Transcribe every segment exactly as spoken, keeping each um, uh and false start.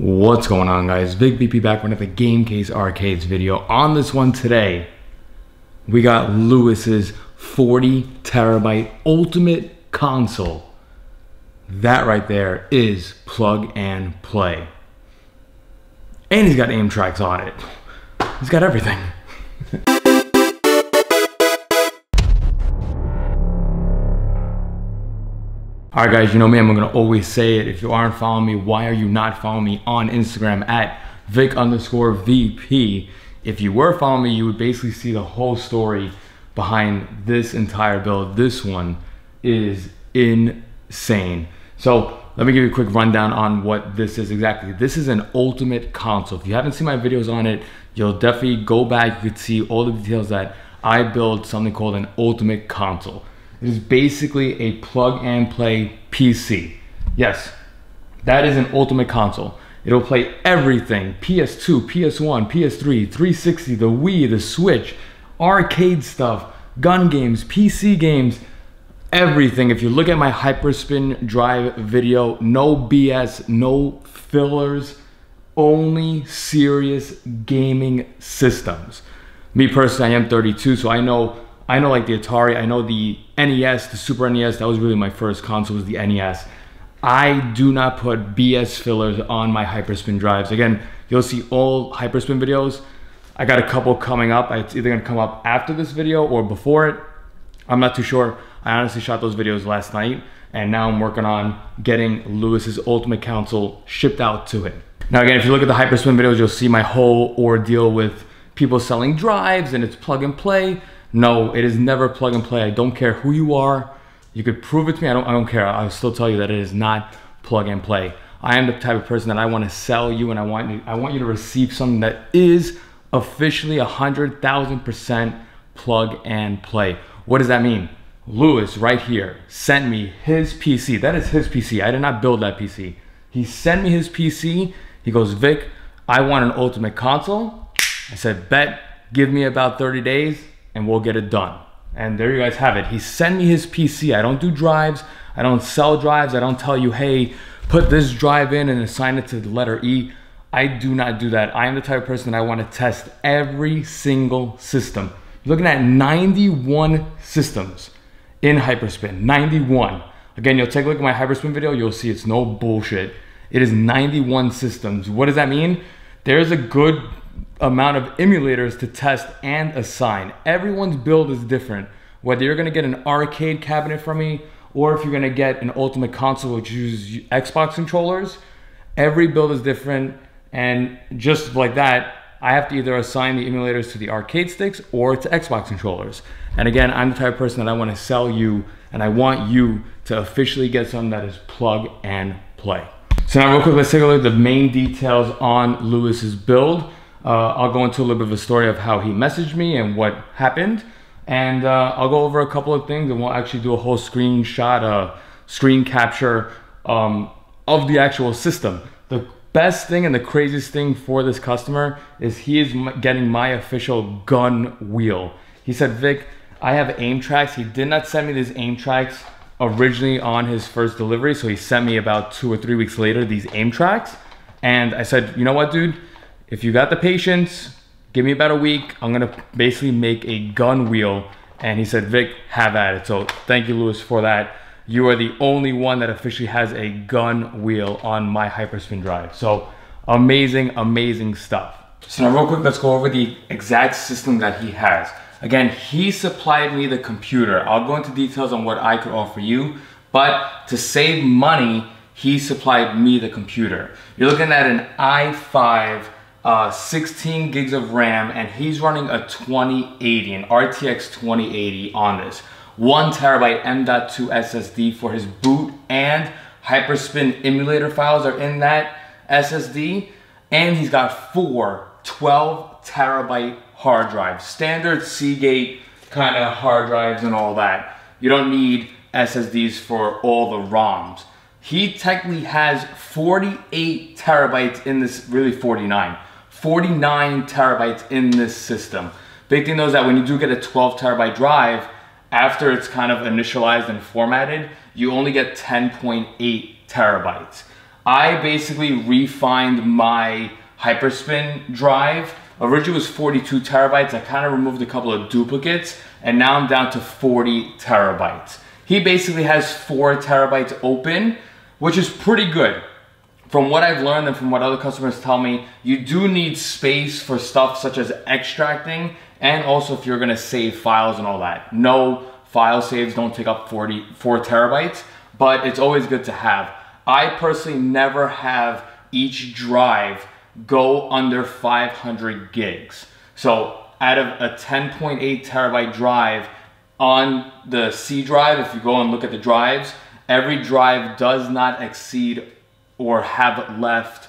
What's going on, guys? Vic B P back with another Game Case Arcades video. On this one today, we got Luis's forty terabyte ultimate console. That right there is plug and play. And he's got AIMTRAKS on it. He's got everything. Alright guys, you know me, I'm gonna always say it. If you aren't following me, why are you not following me on Instagram at Vic underscore VP? If you were following me, you would basically see the whole story behind this entire build. This one is insane. So let me give you a quick rundown on what this is exactly. This is an ultimate console. If you haven't seen my videos on it, you'll definitely go back. You could see all the details that I built something called an ultimate console. It is basically a plug and play P C. Yes, that is an ultimate console. It'll play everything, P S two, P S one, P S three, three sixty, the Wii, the Switch, arcade stuff, gun games, P C games, everything. If you look at my Hyperspin drive video, no B S, no fillers, only serious gaming systems. Me personally, I am thirty-two, so I know I know like the Atari, I know the N E S, the Super N E S, that was really my first console, was the N E S. I do not put B S fillers on my Hyperspin drives. Again, you'll see all Hyperspin videos. I got a couple coming up. It's either gonna come up after this video or before it. I'm not too sure. I honestly shot those videos last night, and now I'm working on getting Luis's ultimate console shipped out to him. Now again, if you look at the Hyperspin videos, you'll see my whole ordeal with people selling drives and it's plug and play. No, it is never plug and play. I don't care who you are. You could prove it to me. I don't, I don't care. I'll still tell you that it is not plug and play. I am the type of person that I want to sell you, and I want you, I want you to receive something that is officially one hundred thousand percent plug and play. What does that mean? Luis right here sent me his P C. That is his P C. I did not build that P C. He sent me his P C. He goes, Vic, I want an ultimate console. I said, bet, give me about thirty days. And we'll get it done. And there you guys have it. He sent me his P C. I don't do drives. I don't sell drives. I don't tell you, hey, put this drive in and assign it to the letter E. I do not do that. I am the type of person that I want to test every single system. You're looking at ninety-one systems in Hyperspin. ninety-one. Again, you'll take a look at my Hyperspin video. You'll see it's no bullshit. It is ninety-one systems. What does that mean? There's a good amount of emulators to test and assign. Everyone's build is different. Whether you're gonna get an arcade cabinet from me, or if you're gonna get an ultimate console which uses Xbox controllers, every build is different. And just like that, I have to either assign the emulators to the arcade sticks or to Xbox controllers. And again, I'm the type of person that I wanna sell you, and I want you to officially get something that is plug and play. So now real quick, let's take a look at the main details on Luis's build. Uh, I'll go into a little bit of a story of how he messaged me and what happened, and uh, I'll go over a couple of things, and we'll actually do a whole screenshot, uh, screen capture um, of the actual system. The best thing and the craziest thing for this customer is he is getting my official gun wheel. He said, Vic, I have AIMTRAKS. He did not send me this AIMTRAKS originally on his first delivery, so he sent me about two or three weeks later these AIMTRAKS, and I said, you know what, dude? If you got the patience, give me about a week. I'm gonna basically make a gun wheel. And he said, Vic, have at it. So thank you, Luis, for that. You are the only one that officially has a gun wheel on my Hyperspin drive. So amazing, amazing stuff. So now real quick, let's go over the exact system that he has. Again, he supplied me the computer. I'll go into details on what I could offer you, but to save money, he supplied me the computer. You're looking at an i five, Uh, sixteen gigs of RAM, and he's running a twenty eighty, an R T X twenty eighty on this. One terabyte M dot two S S D for his boot, and Hyperspin emulator files are in that S S D. And he's got four twelve terabyte hard drives, standard Seagate kind of hard drives and all that. You don't need S S Ds for all the ROMs. He technically has forty-eight terabytes in this, really forty-nine. forty-nine terabytes in this system. Big thing though is that when you do get a twelve terabyte drive, after it's kind of initialized and formatted, you only get ten point eight terabytes. I basically refined my Hyperspin drive. Originally it was forty-two terabytes. I kind of removed a couple of duplicates, and now I'm down to forty terabytes. He basically has four terabytes open, which is pretty good. From what I've learned and from what other customers tell me, you do need space for stuff such as extracting, and also if you're gonna save files and all that. No file saves don't take up forty-four terabytes, but it's always good to have. I personally never have each drive go under five hundred gigs. So out of a ten point eight terabyte drive on the C drive, if you go and look at the drives, every drive does not exceed or have left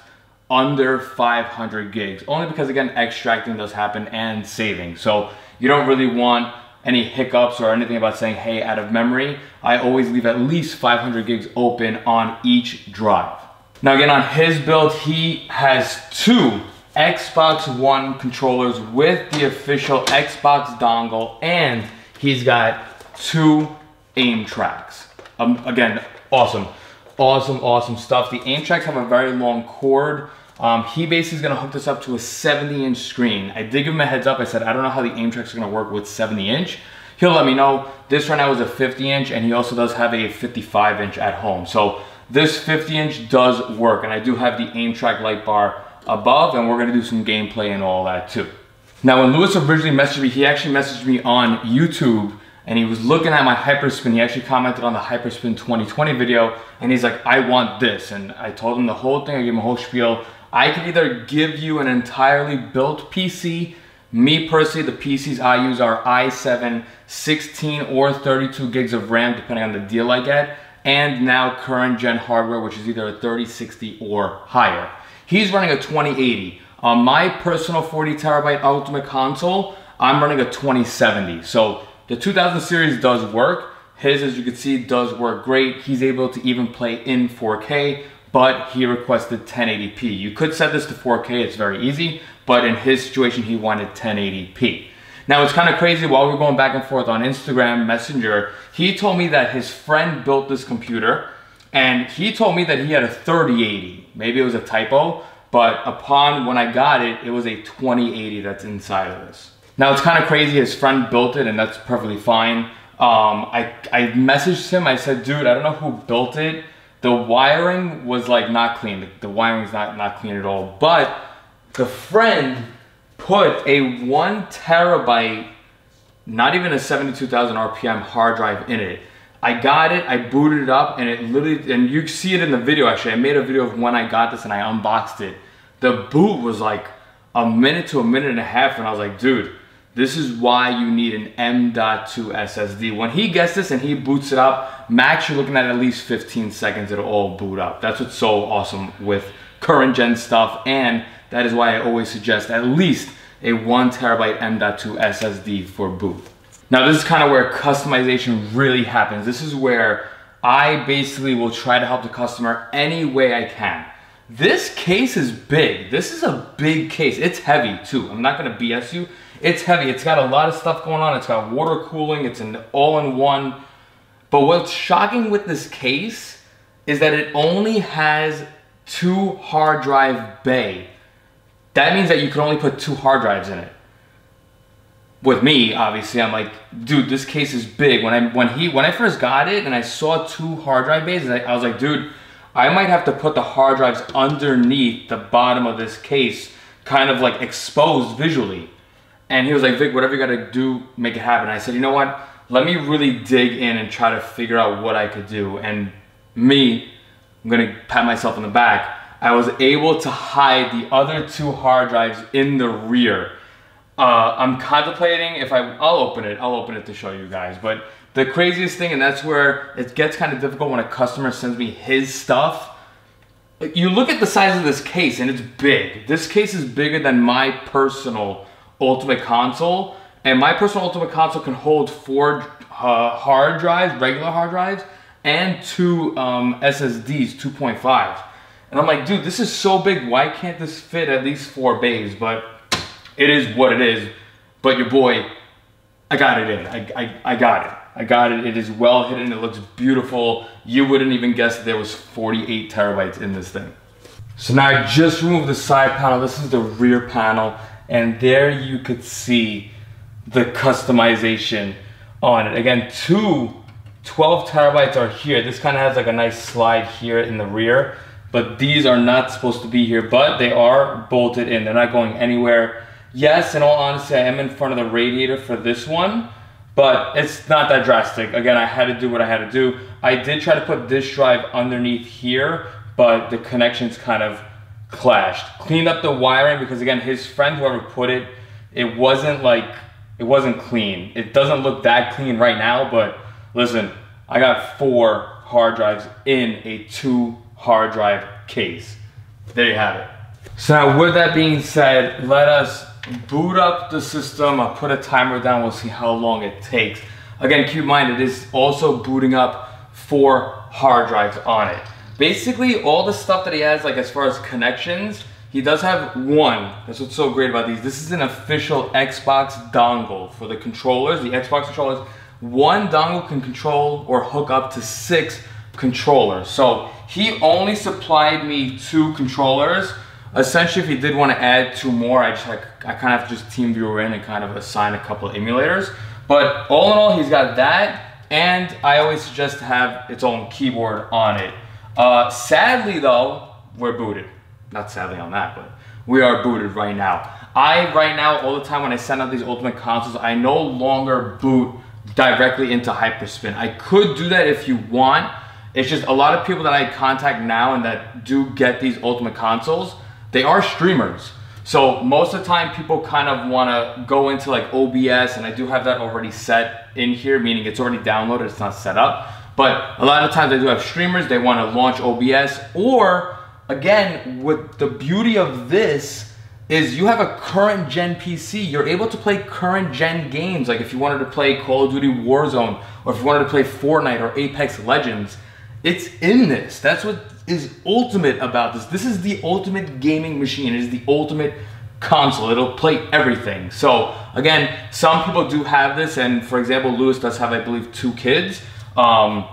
under five hundred gigs, only because, again, extracting does happen and saving. So you don't really want any hiccups or anything about saying, hey, out of memory. I always leave at least five hundred gigs open on each drive. Now again, on his build, he has two Xbox One controllers with the official Xbox dongle, and he's got two aim tracks. Um, again, awesome. Awesome, awesome stuff. The AIMTRAKS have a very long cord. Um, he basically is going to hook this up to a seventy inch screen. I did give him a heads up. I said, I don't know how the AIMTRAKS are going to work with seventy inch. He'll let me know. This right now is a fifty inch, and he also does have a fifty-five inch at home. So this fifty inch does work, and I do have the AIMTRAKS light bar above, and we're going to do some gameplay and all that too. Now, when Luis originally messaged me, he actually messaged me on YouTube, and he was looking at my Hyperspin. He actually commented on the Hyperspin twenty twenty video, and he's like, I want this. And I told him the whole thing. I gave him a whole spiel. I could either give you an entirely built P C. Me personally, the P Cs I use are i seven, sixteen or thirty-two gigs of RAM, depending on the deal I get, and now current gen hardware, which is either a thirty sixty or higher. He's running a twenty eighty. On my personal forty terabyte ultimate console, I'm running a twenty seventy. So the two thousand series does work. His, as you can see, does work great. He's able to even play in four K, but he requested ten eighty p. You could set this to four K, it's very easy, but in his situation, he wanted ten eighty p. Now, it's kind of crazy, while we were going back and forth on Instagram Messenger, he told me that his friend built this computer, and he told me that he had a thirty eighty. Maybe it was a typo, but upon when I got it, it was a twenty eighty that's inside of this. Now, it's kind of crazy, his friend built it, and that's perfectly fine. Um, I, I messaged him, I said, dude, I don't know who built it. The wiring was like not clean. The, the wiring's not, not clean at all. But the friend put a one terabyte, not even a seventy-two thousand R P M hard drive in it. I got it, I booted it up, and it literally, and you see it in the video actually. I made a video of when I got this and I unboxed it. The boot was like a minute to a minute and a half, and I was like, dude, this is why you need an M dot two S S D. When he gets this and he boots it up, max, you're looking at at least fifteen seconds, it'll all boot up. That's what's so awesome with current gen stuff, and that is why I always suggest at least a one terabyte M dot two S S D for boot. Now, this is kind of where customization really happens. This is where I basically will try to help the customer any way I can. This case is big. This is a big case. It's heavy too. I'm not gonna B S you. It's heavy, it's got a lot of stuff going on, it's got water cooling, it's an all-in-one. But what's shocking with this case is that it only has two hard drive bay. That means that you can only put two hard drives in it. With me, obviously, I'm like, dude, this case is big. When I when he when I first got it and I saw two hard drive bays, I, I was like, dude, I might have to put the hard drives underneath the bottom of this case, kind of like exposed visually. And he was like, Vic, whatever you gotta do, make it happen. And I said, you know what? Let me really dig in and try to figure out what I could do. And me, I'm gonna pat myself on the back, I was able to hide the other two hard drives in the rear. Uh, I'm contemplating if I, I'll open it, I'll open it to show you guys. But the craziest thing, and that's where it gets kind of difficult when a customer sends me his stuff. You look at the size of this case and it's big. This case is bigger than my personal ultimate console, and my personal ultimate console can hold four uh, hard drives, regular hard drives, and two um, S S Ds, two point five. And I'm like, dude, this is so big, why can't this fit at least four bays? But it is what it is. But your boy, I got it in, I, I, I got it. I got it, it is well hidden, it looks beautiful. You wouldn't even guess that there was forty-eight terabytes in this thing. So now I just removed the side panel. This is the rear panel, and there you could see the customization on it. Again, two twelve terabytes are here. This kind of has like a nice slide here in the rear, but these are not supposed to be here, but they are bolted in. They're not going anywhere. Yes, in all honesty, I am in front of the radiator for this one, but it's not that drastic. Again, I had to do what I had to do. I did try to put this drive underneath here, but the connections kind of clashed. Cleaned up the wiring because, again, his friend, whoever put it, it wasn't like, it wasn't clean. It doesn't look that clean right now, but listen, I got four hard drives in a two hard drive case. There you have it. So now, with that being said, let us boot up the system. I'll put a timer down. We'll see how long it takes. Again, keep in mind, it is also booting up four hard drives on it. Basically, all the stuff that he has, like as far as connections, he does have one. That's what's so great about these. This is an official Xbox dongle for the controllers, the Xbox controllers. One dongle can control or hook up to six controllers. So he only supplied me two controllers. Essentially, if he did want to add two more, I just like I kind of just TeamViewer in and kind of assign a couple of emulators. But all in all, he's got that, and I always suggest to have its own keyboard on it. Uh, sadly, though, we're booted. Not sadly on that, but we are booted right now. I right now all the time when I send out these Ultimate consoles, I no longer boot directly into Hyperspin. I could do that if you want. It's just a lot of people that I contact now and that do get these Ultimate consoles, they are streamers. So most of the time people kind of want to go into like O B S, and I do have that already set in here, meaning it's already downloaded, it's not set up. But a lot of times I do have streamers, they want to launch O B S, or again, with the beauty of this is you have a current gen P C, you're able to play current gen games. Like if you wanted to play Call of Duty Warzone, or if you wanted to play Fortnite or Apex Legends, it's in this. That's what is ultimate about this. This is the ultimate gaming machine. It is the ultimate console. It'll play everything. So again, some people do have this, and for example, Luis does have, I believe, two kids, um,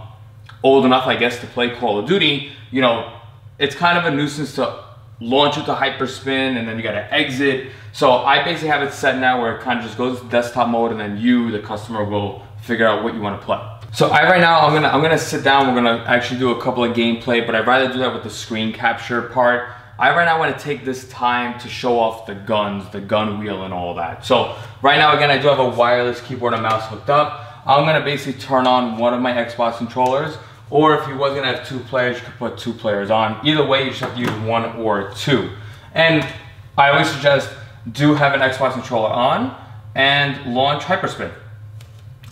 old enough, I guess, to play Call of Duty. You know, it's kind of a nuisance to launch it to Hyperspin and then you gotta exit. So I basically have it set now where it kind of just goes to desktop mode, and then you, the customer, will figure out what you want to play. So I right now I'm gonna I'm gonna sit down. We're gonna actually do a couple of gameplay, but I'd rather do that with the screen capture part. I right now want to take this time to show off the guns, the gun wheel, and all that. So right now, again, I do have a wireless keyboard and mouse hooked up. I'm gonna basically turn on one of my Xbox controllers, or if you was gonna have two players, you could put two players on. Either way, you should have to use one or two. And I always suggest do have an Xbox controller on and launch Hyperspin.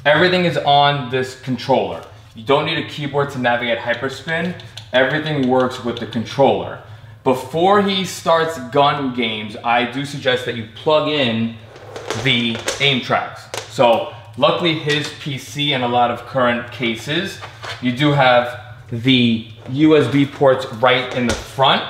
Everything is on this controller. You don't need a keyboard to navigate Hyperspin. Everything works with the controller. Before he starts gun games, I do suggest that you plug in the AIMTRAKS. So luckily his P C and a lot of current cases, you do have the U S B ports right in the front.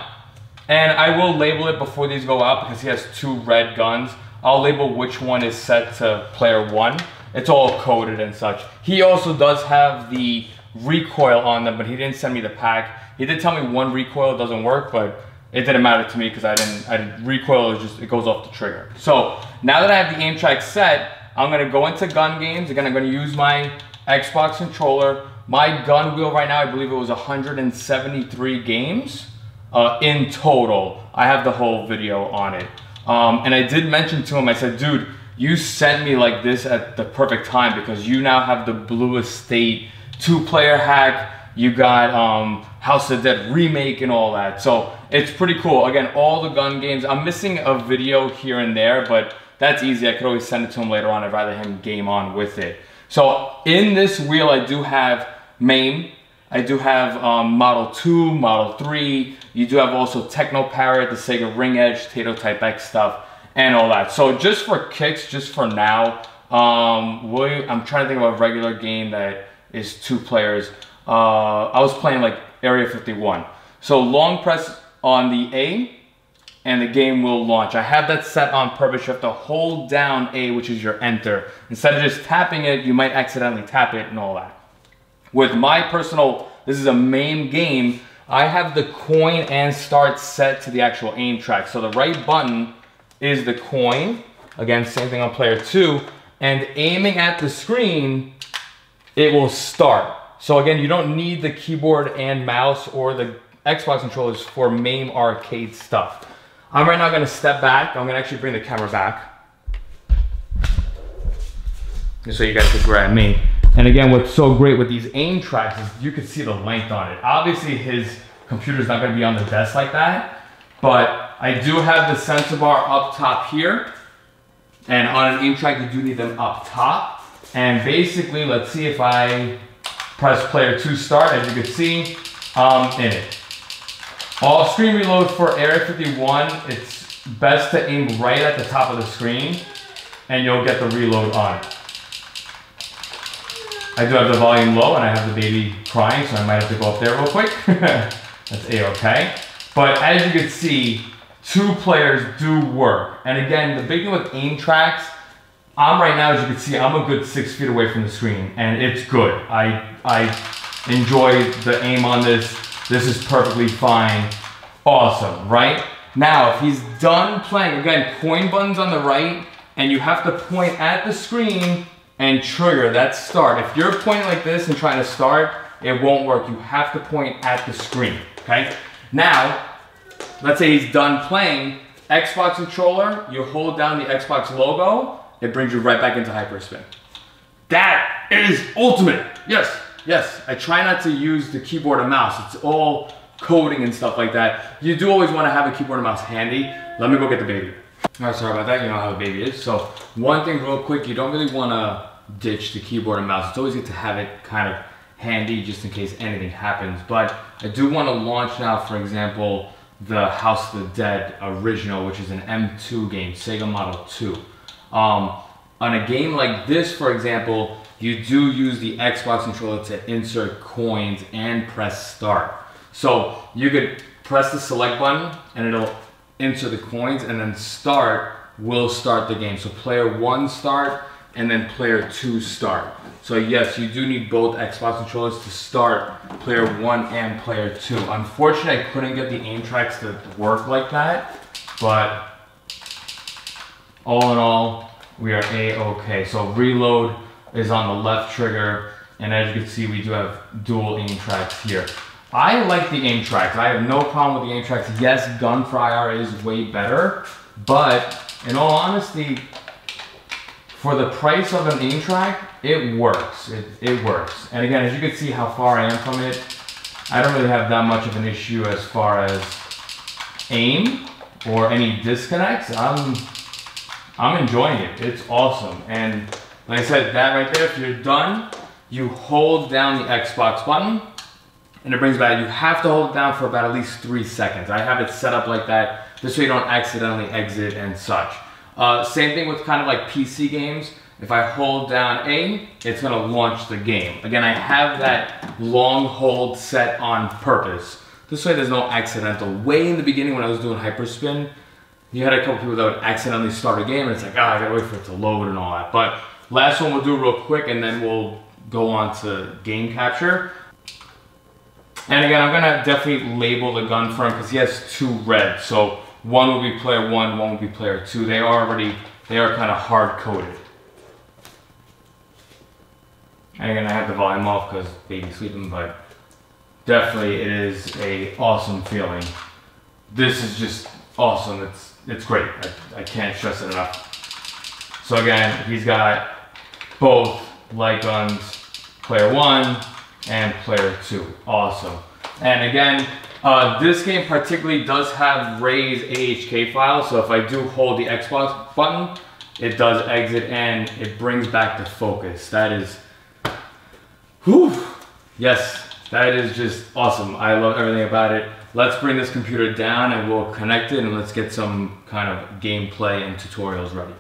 And I will label it before these go out because he has two red guns. I'll label which one is set to player one. It's all coded and such. He also does have the recoil on them, but he didn't send me the pack. He did tell me one recoil doesn't work, but it didn't matter to me because I didn't, I didn't recoil, it just, it goes off the trigger. So now that I have the AIMTRAKS set, I'm gonna go into gun games. Again, I'm gonna use my Xbox controller. My gun wheel right now, I believe it was one hundred seventy-three games uh, in total. I have the whole video on it. Um, and I did mention to him, I said, dude, you sent me like this at the perfect time because you now have the Blue Estate two-player hack. You got um, House of Dead remake and all that. So it's pretty cool. Again, all the gun games. I'm missing a video here and there, but that's easy. I could always send it to him later on. I'd rather him game on with it. So in this wheel, I do have MAME. I do have um, Model two, Model three. You do have also Techno Parrot, the Sega Ring Edge, Taito Type X stuff, and all that. So just for kicks, just for now, um, William, I'm trying to think of a regular game that is two players. Uh, I was playing like Area fifty-one. So long press on the A and the game will launch. I have that set on purpose. You have to hold down A, which is your enter. Instead of just tapping it, you might accidentally tap it and all that. With my personal, this is a MAME game, I have the coin and start set to the actual aim track. So the right button is the coin. Again, same thing on player two. And aiming at the screen, it will start. So again, you don't need the keyboard and mouse or the Xbox controllers for MAME arcade stuff. I'm right now gonna step back. I'm gonna actually bring the camera back, just so you guys could grab me. And again, what's so great with these aim tracks is you could see the length on it. Obviously his computer's not gonna be on the desk like that, but I do have the sensor bar up top here. And on an aim track, you do need them up top. And basically, let's see if I press player two start, as you can see, um, in it. All screen reload for Area fifty-one, it's best to aim right at the top of the screen and you'll get the reload on it. I do have the volume low and I have the baby crying, so I might have to go up there real quick. That's A-okay. But as you can see, two players do work. And again, the big thing with aim tracks, I'm right now, as you can see, I'm a good six feet away from the screen and it's good. I, I enjoy the aim on this. This is perfectly fine. Awesome, right? Now, if he's done playing, again, coin button's on the right and you have to point at the screen and trigger, that's start. If you're pointing like this and trying to start, it won't work. You have to point at the screen, okay? Now, let's say he's done playing, Xbox controller, you hold down the Xbox logo, it brings you right back into Hyperspin. That is ultimate, yes. Yes, I try not to use the keyboard and mouse. It's all coding and stuff like that. You do always want to have a keyboard and mouse handy. Let me go get the baby. All right, sorry about that. You know how a baby is. So one thing real quick, you don't really want to ditch the keyboard and mouse. It's always good to have it kind of handy just in case anything happens. But I do want to launch now, for example, the House of the Dead original, which is an M two game, Sega Model two. Um, on a game like this, for example, you do use the Xbox controller to insert coins and press start. So you could press the select button and it'll insert the coins, and then start will start the game. So player one start and then player two start. So yes, you do need both Xbox controllers to start player one and player two. Unfortunately, I couldn't get the aim tracks to work like that, but all in all, we are A-okay. So reload is on the left trigger, and as you can see, we do have dual aim tracks here. I like the aim tracks. I have no problem with the aim tracks. Yes, gun for I R is way better, but in all honesty, for the price of an aim track, it works. It, it works. And again, as you can see how far I am from it, I don't really have that much of an issue as far as aim or any disconnects. I'm, I'm enjoying it. It's awesome. And like I said, that right there, if you're done, you hold down the Xbox button and it brings back, you have to hold it down for about at least three seconds. I have it set up like that, just so you don't accidentally exit and such. Uh, same thing with kind of like P C games. If I hold down A, it's gonna launch the game. Again, I have that long hold set on purpose. This way there's no accidental. Way in the beginning when I was doing Hyperspin, you had a couple people that would accidentally start a game and it's like, ah, oh, I gotta wait for it to load and all that. But last one we'll do real quick and then we'll go on to game capture. And again, I'm gonna definitely label the gun for him because he has two red. So one will be player one, one will be player two. They are already, they are kind of hard coded. And again, I have the volume off because baby's sleeping, but definitely it is a awesome feeling. This is just awesome. It's, it's great. I, I can't stress it enough. So again, he's got both light guns, player one and player two. Awesome. And again, uh, this game particularly does have raise A H K files. So if I do hold the Xbox button, it does exit and it brings back the focus. That is, whew, yes, that is just awesome. I love everything about it. Let's bring this computer down and we'll connect it and let's get some kind of gameplay and tutorials ready.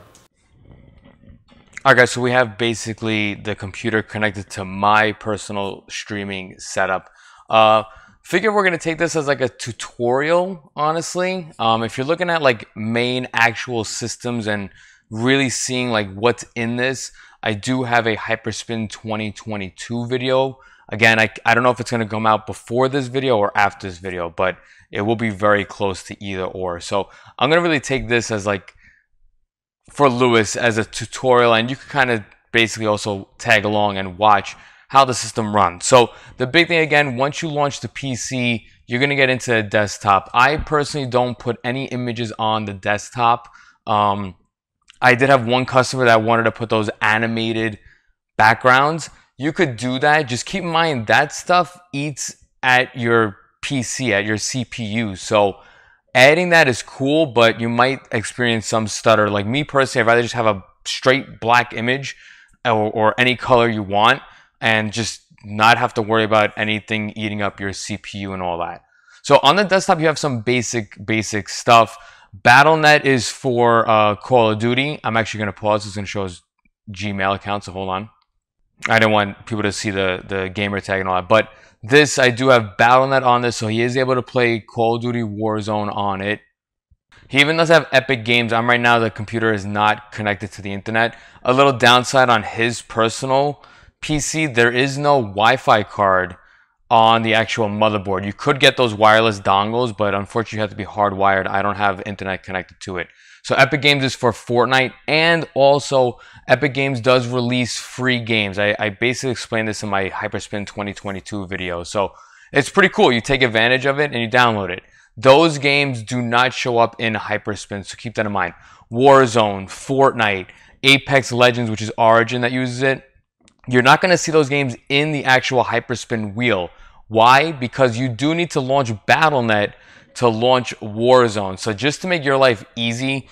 Alright guys, so we have basically the computer connected to my personal streaming setup. Uh, figure we're going to take this as like a tutorial, honestly. Um, if you're looking at like main actual systems and really seeing like what's in this, I do have a Hyperspin twenty twenty-two video Again, I, I don't know if it's going to come out before this video or after this video, but it will be very close to either or. So I'm going to really take this as like, for Luis, as a tutorial, and you can kind of basically also tag along and watch how the system runs. So the big thing, again, once you launch the P C, you're going to get into the desktop. I personally don't put any images on the desktop. Um, I did have one customer that wanted to put those animated backgrounds. You could do that. Just keep in mind that stuff eats at your P C, at your C P U. So adding that is cool, but you might experience some stutter. Like me personally, I'd rather just have a straight black image or, or any color you want and just not have to worry about anything eating up your C P U and all that. So on the desktop, you have some basic, basic stuff. Battle dot net is for uh, Call of Duty. I'm actually going to pause. It's going to show his Gmail account, so hold on. I don't want people to see the, the gamer tag and all that. But this, I do have battle dot net on this, so he is able to play Call of Duty Warzone on it. He even does have Epic Games. I'm right now, the computer is not connected to the internet. A little downside on his personal P C, there is no Wi-Fi card on the actual motherboard. You could get those wireless dongles, but unfortunately you have to be hardwired. I don't have internet connected to it. So Epic Games is for Fortnite, and also Epic Games does release free games. I, I basically explained this in my Hyperspin twenty twenty-two video. So it's pretty cool. You take advantage of it and you download it. Those games do not show up in Hyperspin, so keep that in mind. Warzone, Fortnite, Apex Legends, which is Origin that uses it. You're not going to see those games in the actual Hyperspin wheel. Why? Because you do need to launch battle dot net to launch Warzone. So just to make your life easy,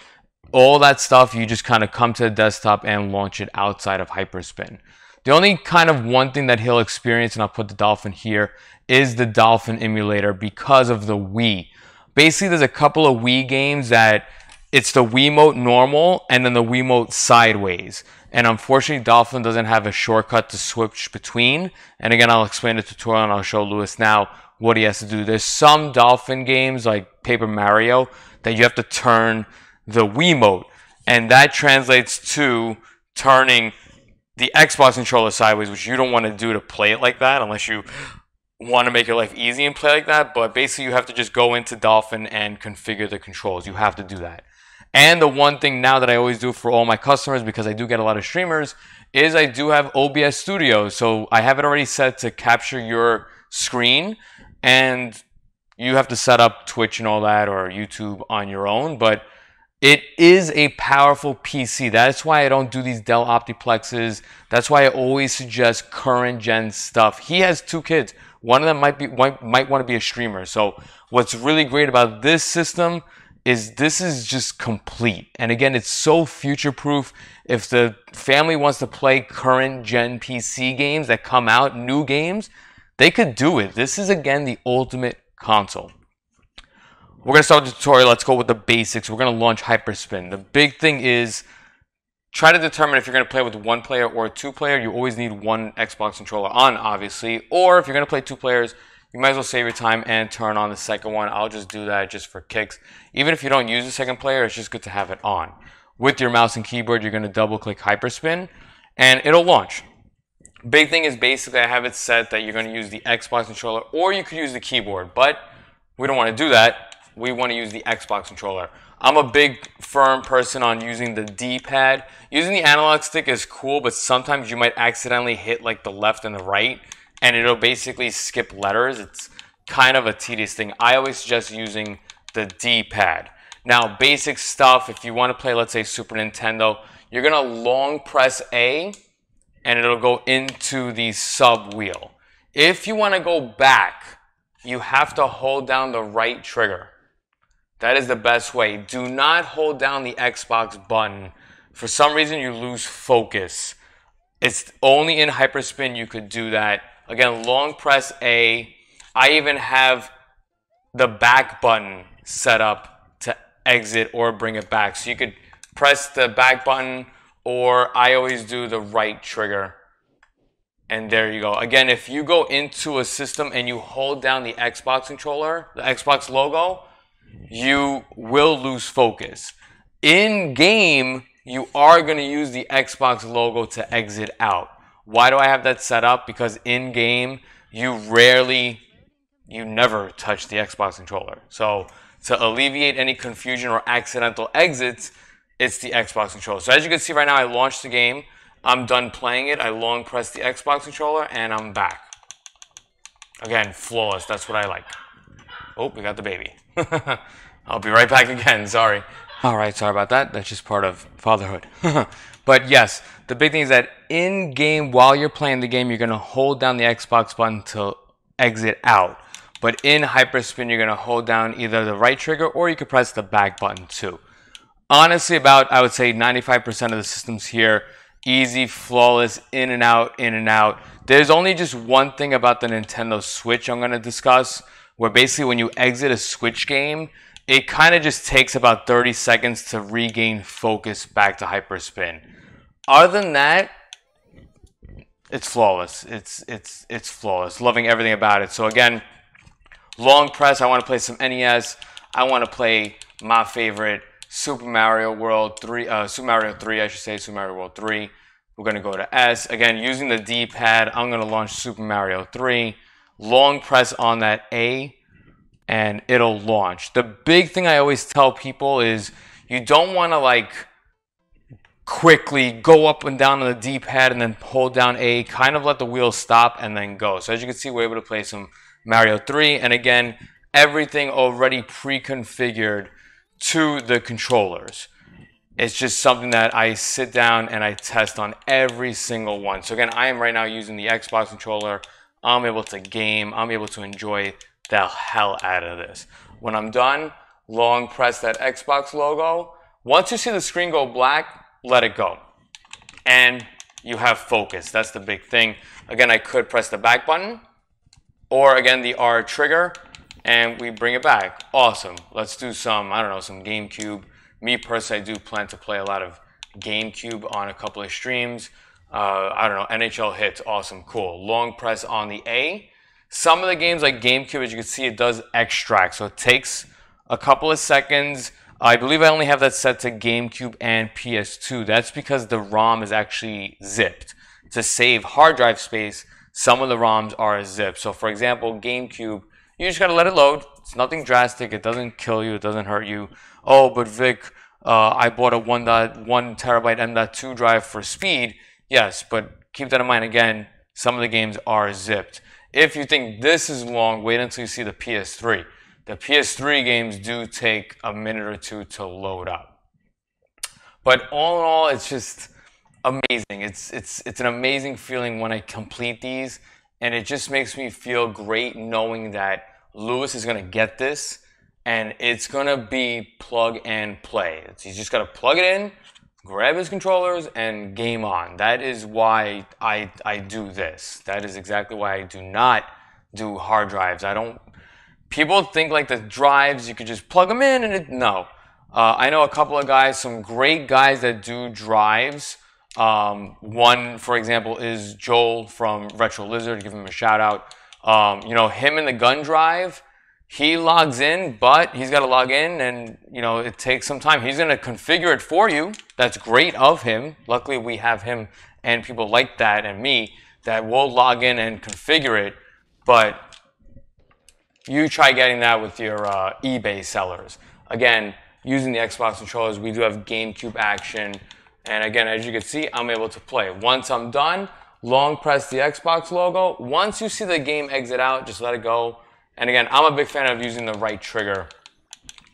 all that stuff, you just kind of come to the desktop and launch it outside of Hyperspin. The only kind of one thing that he'll experience, and I'll put the Dolphin here, is the Dolphin emulator because of the Wii. Basically, there's a couple of Wii games that it's the Wiimote normal and then the Wiimote sideways. And unfortunately, Dolphin doesn't have a shortcut to switch between. And again, I'll explain the tutorial and I'll show Luis now what he has to do. There's some Dolphin games like Paper Mario that you have to turn the Wiimote. And that translates to turning the Xbox controller sideways, which you don't want to do to play it like that unless you want to make your life easy and play like that. But basically, you have to just go into Dolphin and configure the controls. You have to do that. And the one thing now that I always do for all my customers, because I do get a lot of streamers, is I do have O B S Studio. So I have it already set to capture your screen, and you have to set up Twitch and all that or YouTube on your own. But it is a powerful P C. That's why I don't do these Dell Optiplexes. That's why I always suggest current gen stuff. He has two kids. One of them might be might, might want to be a streamer. So what's really great about this system is this is just complete. And again, it's so future-proof. If the family wants to play current gen P C games that come out, new games, they could do it. This is, again, the ultimate console. We're gonna start the tutorial. Let's go with the basics. We're gonna launch Hyperspin. The big thing is try to determine if you're gonna play with one player or two player. You always need one Xbox controller on, obviously. Or if you're gonna play two players, you might as well save your time and turn on the second one. I'll just do that just for kicks. Even if you don't use the second player, it's just good to have it on. With your mouse and keyboard, you're going to double click Hyperspin and it'll launch. Big thing is basically I have it set that you're going to use the Xbox controller, or you could use the keyboard, but we don't want to do that. We want to use the Xbox controller. I'm a big firm person on using the D-pad. Using the analog stick is cool, but sometimes you might accidentally hit like the left and the right, and it'll basically skip letters. It's kind of a tedious thing. I always suggest using the D-pad. Now, basic stuff, if you want to play, let's say, Super Nintendo, you're going to long press A, and it'll go into the sub wheel. If you want to go back, you have to hold down the right trigger. That is the best way. Do not hold down the Xbox button. For some reason, you lose focus. It's only in Hyperspin you could do that. Again, long press A. I even have the back button set up to exit or bring it back. So you could press the back button, or I always do the right trigger. And there you go. Again, if you go into a system and you hold down the Xbox controller, the Xbox logo, you will lose focus. In game, you are going to use the Xbox logo to exit out. Why do I have that set up? Because in-game, you rarely, you never touch the Xbox controller. So to alleviate any confusion or accidental exits, it's the Xbox controller. So as you can see right now, I launched the game. I'm done playing it. I long pressed the Xbox controller, and I'm back. Again, flawless. That's what I like. Oh, we got the baby. I'll be right back again. Sorry. All right, sorry about that. That's just part of fatherhood. But yes, the big thing is that in-game, while you're playing the game, you're going to hold down the Xbox button to exit out. But in Hyperspin, you're going to hold down either the right trigger or you could press the back button too. Honestly, about, I would say, ninety-five percent of the systems here, easy, flawless, in and out, in and out. There's only just one thing about the Nintendo Switch I'm going to discuss, where basically when you exit a Switch game, it kind of just takes about thirty seconds to regain focus back to Hyperspin. Other than that, it's flawless. It's it's it's flawless. Loving everything about it. So again, long press. I want to play some N E S. I want to play my favorite Super Mario World three. Uh, Super Mario three, I should say. Super Mario World three. We're gonna go to S again using the D-pad. I'm gonna launch Super Mario three. Long press on that A, and it'll launch. The big thing I always tell people is you don't want to like quickly go up and down on the D-pad and then hold down A, kind of let the wheel stop and then go. So as you can see, we're able to play some Mario three, and again, everything already pre-configured to the controllers. It's just something that I sit down and I test on every single one. So again, I am right now using the Xbox controller. I'm able to game, I'm able to enjoy the hell out of this. When I'm done, long press that Xbox logo. Once you see the screen go black, let it go. And you have focus. That's the big thing. Again, I could press the back button or again the R trigger and we bring it back. Awesome. Let's do some, I don't know, some GameCube. Me personally, I do plan to play a lot of GameCube on a couple of streams. Uh, I don't know, N H L hits. Awesome. Cool. Long press on the A. Some of the games like GameCube, as you can see, it does extract. So it takes a couple of seconds. I believe I only have that set to GameCube and P S two. That's because the ROM is actually zipped. To save hard drive space, some of the ROMs are zipped. So for example, GameCube, you just got to let it load. It's nothing drastic. It doesn't kill you. It doesn't hurt you. Oh, but Vic, uh, I bought a one terabyte M dot two drive for speed. Yes, but keep that in mind. Again, some of the games are zipped. If you think this is long, wait until you see the P S three. The P S three games do take a minute or two to load up. But all in all, it's just amazing. It's, it's, it's an amazing feeling when I complete these, and it just makes me feel great knowing that Luis is going to get this, and it's going to be plug and play. He's just got to plug it in, grab his controllers, and game on. That is why I, I do this. That is exactly why I do not do hard drives. I don't... People think like the drives, you could just plug them in and it... No. Uh, I know a couple of guys, some great guys that do drives. Um, one, for example, is Joel from Retro Lizard. Give him a shout out. Um, you know, him in the gun drive, he logs in, but he's got to log in and, you know, it takes some time. He's going to configure it for you. That's great of him. Luckily, we have him and people like that and me that will log in and configure it. But you try getting that with your uh, eBay sellers. Again, using the Xbox controllers, we do have GameCube action. And again, as you can see, I'm able to play. Once I'm done, long press the Xbox logo. Once you see the game exit out, just let it go. And again, I'm a big fan of using the right trigger.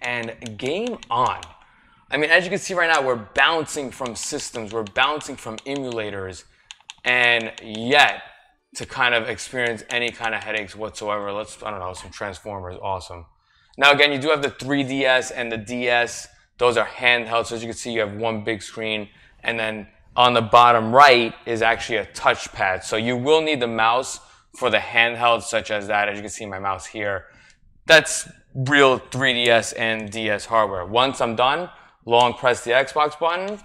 And game on. I mean, as you can see right now, we're bouncing from systems. We're bouncing from emulators. And yet, to kind of experience any kind of headaches whatsoever, let's, I don't know, some Transformers. Awesome. Now, again, you do have the three D S and the D S. Those are handheld. So as you can see, you have one big screen. And then on the bottom right is actually a touchpad. So you will need the mouse for the handhelds such as that. As you can see my mouse here, that's real three D S and D S hardware. Once I'm done, long press the Xbox button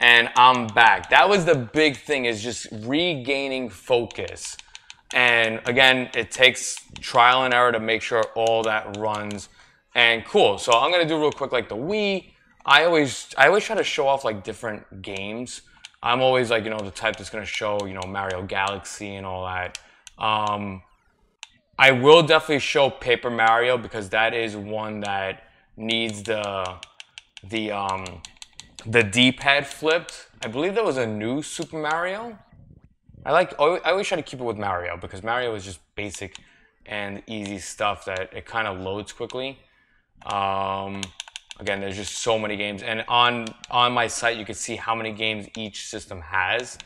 and I'm back. That was the big thing, is just regaining focus. And again, it takes trial and error to make sure all that runs and cool. So I'm gonna do real quick like the Wii. I always, I always try to show off like different games. I'm always like, you know, the type that's going to show, you know, Mario Galaxy and all that. Um, I will definitely show Paper Mario because that is one that needs the the um, the D-pad flipped. I believe there was a new Super Mario. I like. I always try to keep it with Mario because Mario is just basic and easy stuff that it kind of loads quickly. Um, again, there's just so many games, and on on my site you can see how many games each system has.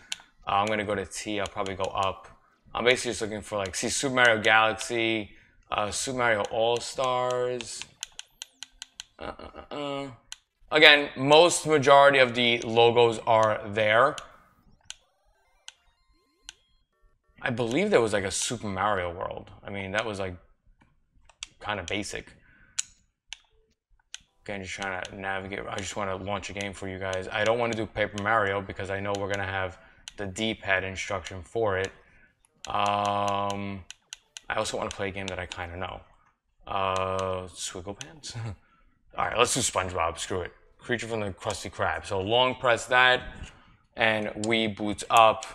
Uh, I'm gonna go to T. I'll probably go up. I'm basically just looking for like see Super Mario Galaxy, uh, Super Mario All Stars. Uh, uh, uh. Again, most majority of the logos are there. I believe there was like a Super Mario World. I mean, that was like kind of basic. Again, just trying to navigate. I just want to launch a game for you guys. I don't want to do Paper Mario because I know we're going to have the D-pad instruction for it. Um, I also want to play a game that I kind of know. Uh, Swiggle Pants? All right, let's do SpongeBob. Screw it. Creature from the Krusty Krab. So long press that, and Wii boots up.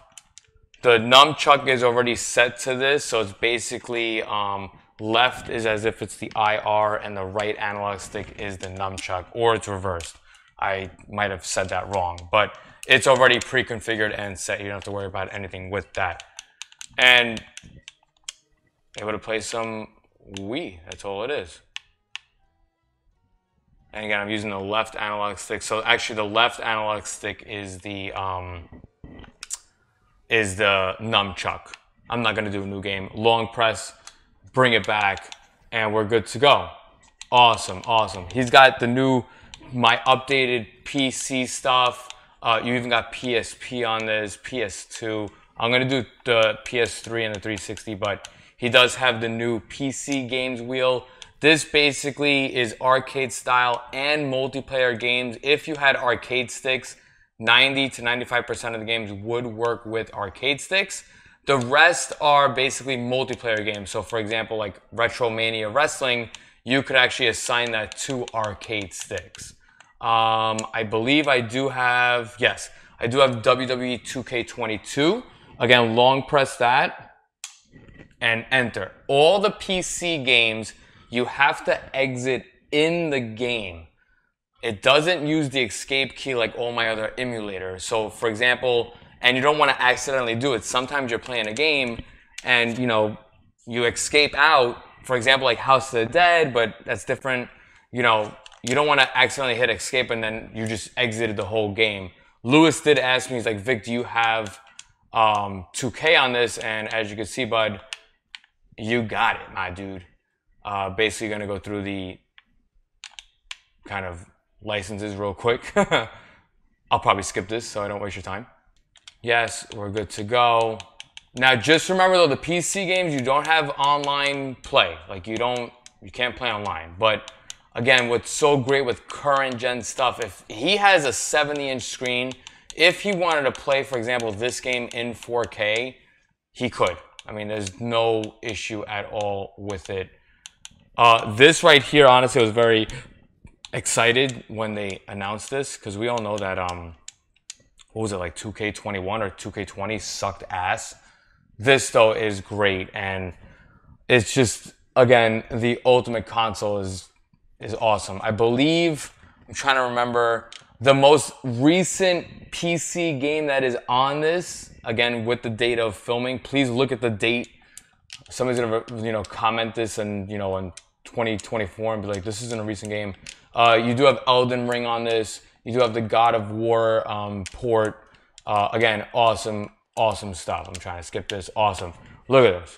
The nunchuck is already set to this, so it's basically um, left is as if it's the I R and the right analog stick is the nunchuck, or it's reversed. I might have said that wrong, but it's already pre-configured and set. You don't have to worry about anything with that. And able to play some Wii, that's all it is. And again, I'm using the left analog stick. So actually the left analog stick is the... Um, is the nunchuck. I'm not gonna do a new game. Long press, bring it back, and we're good to go. Awesome, awesome. He's got the new, my updated P C stuff. Uh, you even got P S P on this, P S two. I'm gonna do the P S three and the three sixty, but he does have the new P C games wheel. This basically is arcade style and multiplayer games. If you had arcade sticks, ninety to ninety-five percent of the games would work with arcade sticks. The rest are basically multiplayer games. So for example, like Retro Mania Wrestling, you could actually assign that to arcade sticks. Um, I believe I do have, yes, I do have W W E two K twenty-two. Again, long press that and enter. All the P C games, you have to exit in the game. It doesn't use the escape key like all my other emulators. So for example, and you don't want to accidentally do it. Sometimes you're playing a game and you know, you escape out, for example, like House of the Dead, but that's different. You know, you don't want to accidentally hit escape and then you just exited the whole game. Luis did ask me, he's like, Vic, do you have um, two K on this? And as you can see, bud, you got it, my dude. Uh, basically gonna go through the kind of licenses real quick. I'll probably skip this so I don't waste your time. Yes, we're good to go. Now just remember though, the P C games, you don't have online play. Like you don't, you can't play online. But again, what's so great with current gen stuff, if he has a seventy inch screen, if he wanted to play, for example, this game in four K, he could. I mean, there's no issue at all with it. Uh, this right here, honestly, was very excited when they announced this because we all know that um what was it like two K twenty-one or two K twenty sucked ass. This though is great, and it's just again the ultimate console is is awesome. I believe I'm trying to remember the most recent P C game that is on this, again with the date of filming. Please look at the date. Somebody's gonna, you know, comment this and you know and twenty twenty-four and be like, this isn't a recent game. Uh, you do have Elden Ring on this. You do have the God of War um, port. Uh, again, awesome, awesome stuff. I'm trying to skip this. Awesome. Look at this.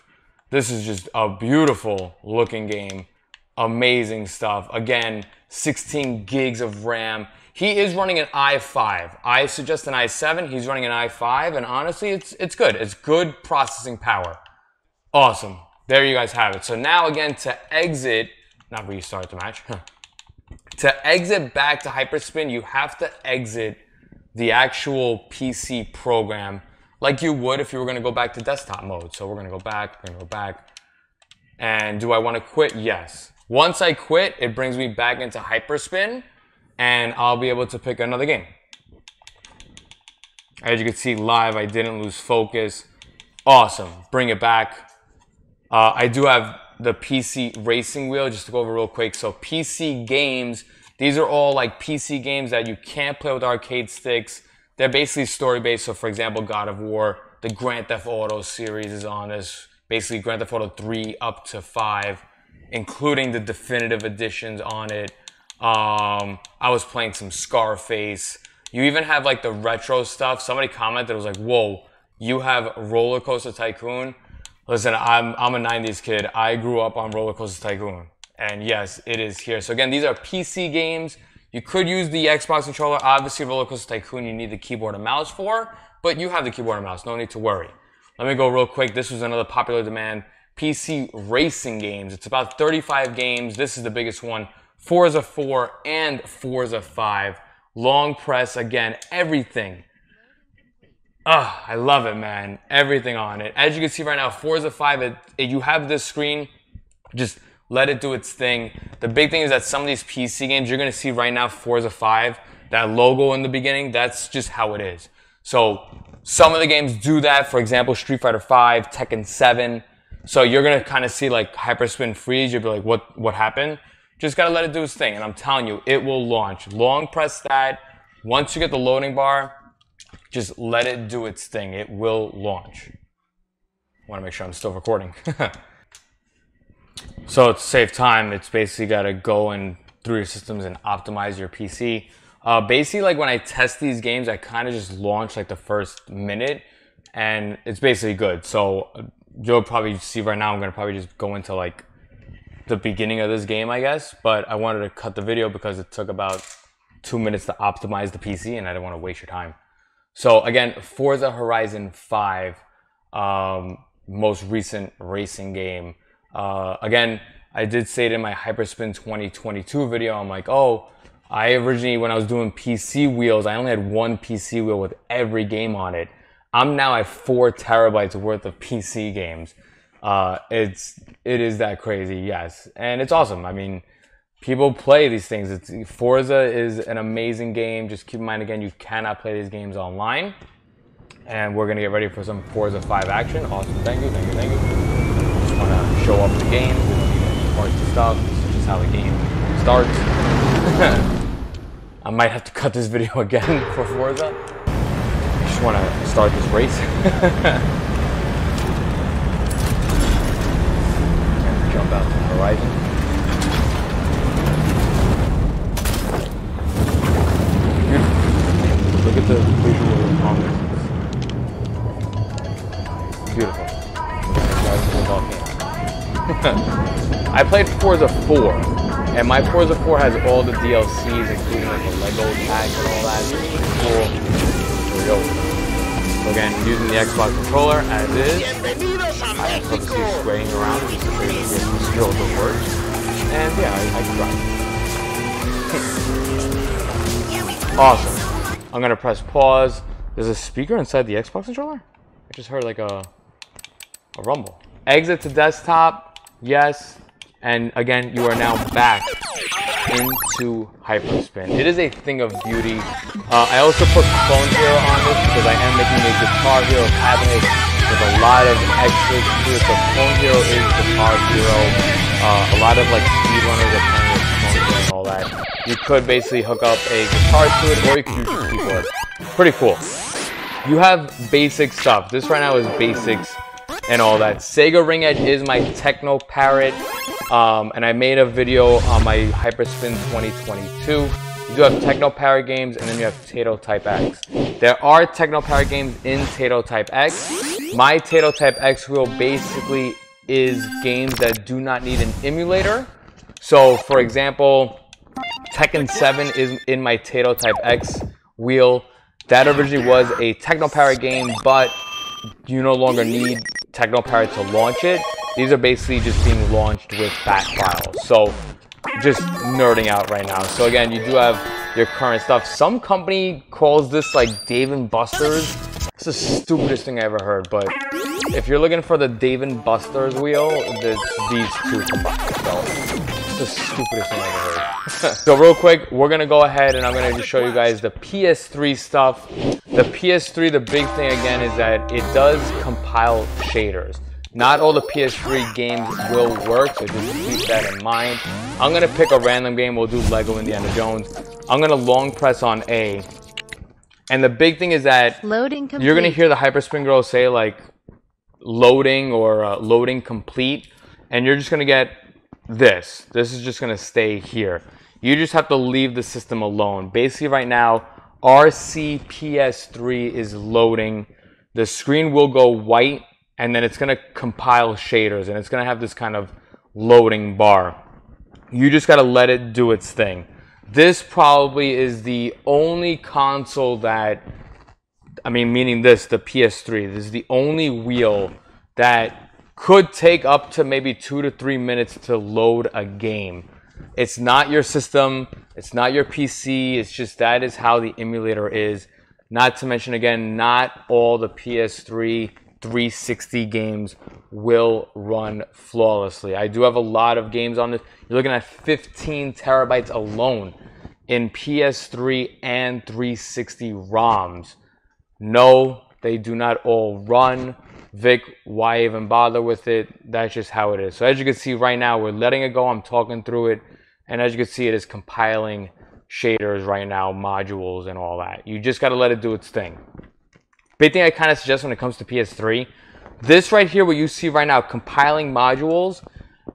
This is just a beautiful looking game. Amazing stuff. Again, sixteen gigs of RAM. He is running an i five. I suggest an i seven. He's running an i five, and honestly, it's it's good. It's good processing power. Awesome. There you guys have it. So now again, to exit, not restart the match, to exit back to Hyperspin, you have to exit the actual P C program like you would if you were gonna go back to desktop mode. So we're gonna go back, we're gonna go back. And do I wanna quit? Yes. Once I quit, it brings me back into Hyperspin and I'll be able to pick another game. As you can see live, I didn't lose focus. Awesome, bring it back. Uh, I do have the P C racing wheel, just to go over real quick. So P C games, these are all like P C games that you can't play with arcade sticks. They're basically story-based. So for example, God of War, the Grand Theft Auto series is on this. Basically Grand Theft Auto three up to five, including the definitive editions on it. Um, I was playing some Scarface. You even have like the retro stuff. Somebody commented, it was like, whoa, you have Roller Coaster Tycoon? Listen, I'm, I'm a nineties kid. I grew up on Roller Coaster Tycoon. And yes, it is here. So again, these are P C games. You could use the Xbox controller. Obviously, Roller Coaster Tycoon, you need the keyboard and mouse for, but you have the keyboard and mouse. No need to worry. Let me go real quick. This was another popular demand. P C racing games. It's about thirty-five games. This is the biggest one. Forza four and Forza five. Long press, again, everything. Ah, I love it, man. Everything on it. As you can see right now, Forza five, it, it, you have this screen. Just let it do its thing. The big thing is that some of these P C games, you're going to see right now Forza five, that logo in the beginning, that's just how it is. So some of the games do that. For example, Street Fighter five, Tekken seven. So you're going to kind of see like Hyperspin freeze. You'll be like, what, what happened? Just got to let it do its thing. And I'm telling you, it will launch. Long press that. Once you get the loading bar, just let it do its thing. It will launch. I want to make sure I'm still recording. So to save time, it's basically got to go and through your systems and optimize your P C. Uh, basically, like when I test these games, I kind of just launch like the first minute and it's basically good. So you'll probably see right now, I'm going to probably just go into like the beginning of this game, I guess. But I wanted to cut the video because it took about two minutes to optimize the P C and I didn't want to waste your time. So again, Forza Horizon five, um, most recent racing game. Uh, again, I did say it in my Hyperspin twenty twenty-two video. I'm like, oh, I originally, when I was doing P C wheels, I only had one P C wheel with every game on it. I'm now at four terabytes worth of P C games. Uh, it's, it is that crazy, yes. And it's awesome. I mean, people play these things. It's, Forza is an amazing game. Just keep in mind, again, you cannot play these games online. And we're going to get ready for some Forza five action. Awesome. Thank you, thank you, thank you. Just want to show up the game. We don't need any parts and stuff. This is just how the game starts. I might have to cut this video again for Forza. I just want to start this race. And jump out to the horizon. Look at the visual on this. Beautiful. I played Forza four, and my Forza four has all the D L Cs, including like the Lego pack and all that. Cool. Here we go. So again, using the Xbox controller as is. I am purposely swaying around just to create the skill of the words. And yeah, I, I can drive. Awesome. I'm going to press pause. There's a speaker inside the Xbox controller? I just heard like a, a rumble. Exit to desktop. Yes. And again, you are now back into Hyperspin. It is a thing of beauty. Uh, I also put Clone Hero on this because I am making a Guitar Hero cabinet with a lot of extras to it. So Clone Hero is Guitar Hero. Uh, a lot of like speedrunners are playing with Clone Hero and all that. You could basically hook up a guitar to it, or you could use your keyboard. Pretty cool. You have basic stuff. This right now is basics and all that. Sega Ring Edge is my Techno Parrot, um, and I made a video on my Hyperspin twenty twenty-two. You do have Techno Parrot games, and then you have Taito Type X. There are Techno Parrot games in Taito Type X. My Taito Type X wheel basically is games that do not need an emulator. So, for example, Tekken seven is in my Taito Type X wheel. That originally was a Techno Parrot game, but you no longer need Techno Parrot to launch it. These are basically just being launched with bat files. So just nerding out right now. So again, you do have your current stuff. Some company calls this like Dave and Buster's. It's the stupidest thing I ever heard, but if you're looking for the Dave and Buster's wheel, there's these two combined. So it's the stupidest thing I ever heard. So real quick, we're gonna go ahead and I'm gonna just show you guys the P S three stuff. The P S three, the big thing again is that it does compile shaders. Not all the P S three games will work, so just keep that in mind. I'm gonna pick a random game. We'll do Lego Indiana Jones. I'm gonna long press on A. And the big thing is that loading complete. You're gonna hear the Hyperspin girl say like loading or uh, loading complete, and you're just gonna get this. This is just gonna stay here. You just have to leave the system alone. Basically right now, R C P S three is loading. The screen will go white, and then it's gonna compile shaders, and it's gonna have this kind of loading bar. You just gotta let it do its thing. This probably is the only console that, I mean, meaning this, the P S three, this is the only wheel that could take up to maybe two to three minutes to load a game. It's not your system, it's not your P C, it's just that is how the emulator is. Not to mention, again, not all the P S three three sixty games will run flawlessly. I do have a lot of games on this. You're looking at fifteen terabytes alone in P S three and three sixty ROMs. No, they do not all run. Vic, why even bother with it? That's just how it is. So as you can see right now, we're letting it go. I'm talking through it. And as you can see, it is compiling shaders right now, modules and all that. You just got to let it do its thing. Big thing I kind of suggest when it comes to P S three, this right here, what you see right now, compiling modules,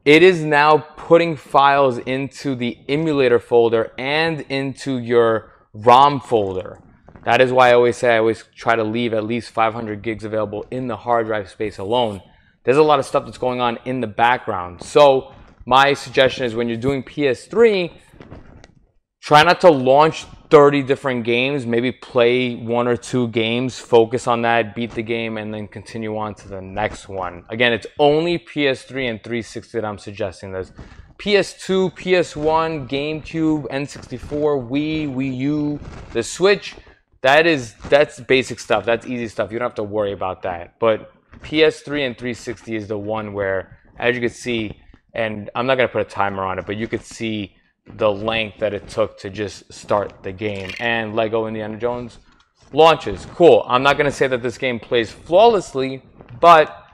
it is now putting files into the emulator folder and into your ROM folder. That is why I always say I always try to leave at least five hundred gigs available in the hard drive space alone. There's a lot of stuff that's going on in the background. So my suggestion is when you're doing P S three, try not to launch thirty different games. Maybe play one or two games, focus on that, beat the game, and then continue on to the next one. Again, it's only P S three and three sixty that I'm suggesting this. P S two, P S one, GameCube, N sixty-four, Wii, Wii U, the Switch, that is, that's basic stuff. That's easy stuff. You don't have to worry about that. But P S three and three sixty is the one where, as you can see, and I'm not going to put a timer on it, but you could see the length that it took to just start the game. And Lego Indiana Jones launches. Cool. I'm not going to say that this game plays flawlessly, but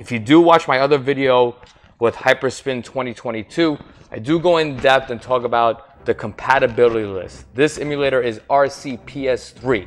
if you do watch my other video with Hyperspin twenty twenty-two, I do go in depth and talk about the compatibility list. This emulator is R C P S three.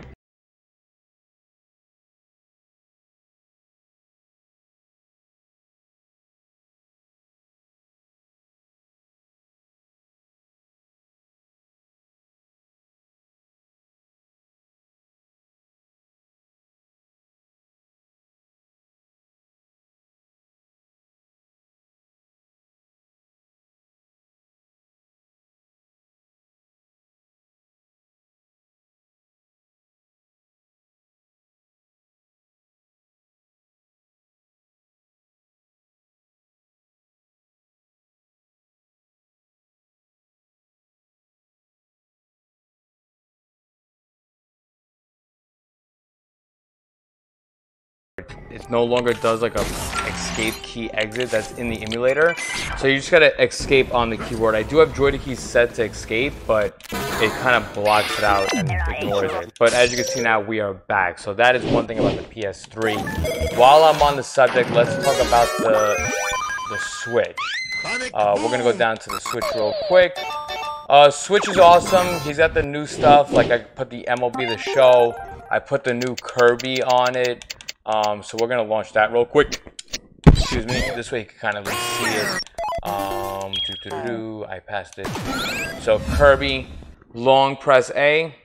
It no longer does like a escape key exit that's in the emulator, so you just gotta escape on the keyboard. I do have joy keys set to escape, but it kind of blocks it out and ignores it. But as you can see now, we are back. So that is one thing about the P S three. While I'm on the subject, let's talk about the the Switch. Uh, we're gonna go down to the Switch real quick. Uh, Switch is awesome. He's got the new stuff. Like I put the M L B The Show. I put the new Kirby on it. Um, so we're gonna launch that real quick. Excuse me. This way you can kind of like see it. Um, doo -doo -doo, I passed it. So Kirby, long press A,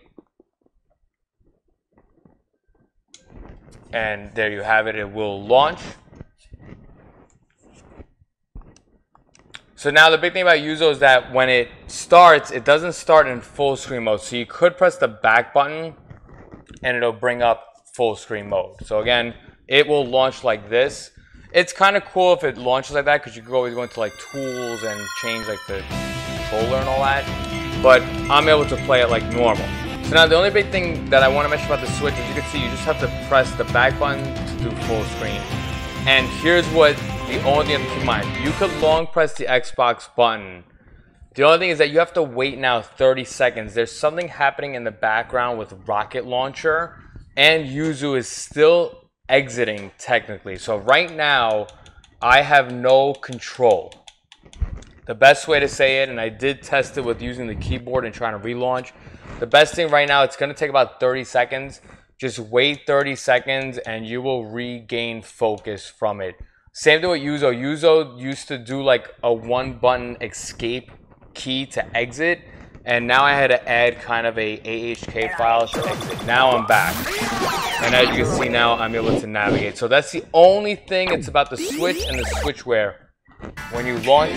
and there you have it. It will launch. So now the big thing about Yuzu is that when it starts, it doesn't start in full screen mode. So you could press the back button, and it'll bring up full screen mode. So again, it will launch like this. It's kind of cool if it launches like that because you can always go into like tools and change like the controller and all that, but I'm able to play it like normal. So now the only big thing that I want to mention about the Switch is you can see you just have to press the back button to do full screen. And here's what the only thing to keep in mind. You could long press the Xbox button The only thing is that you have to wait now thirty seconds. There's something happening in the background with Rocket Launcher, and Yuzu is still exiting technically. So right now, I have no control. The best way to say it, and I did test it with using the keyboard and trying to relaunch, the best thing right now, it's going to take about thirty seconds. Just wait thirty seconds, and you will regain focus from it. Same thing with Yuzo. Yuzo used to do like a one-button escape key to exit, and now I had to add kind of a A H K file to exit. Now I'm back, and as you can see now, I'm able to navigate. So that's the only thing. It's about the Switch and the Switchware. When you launch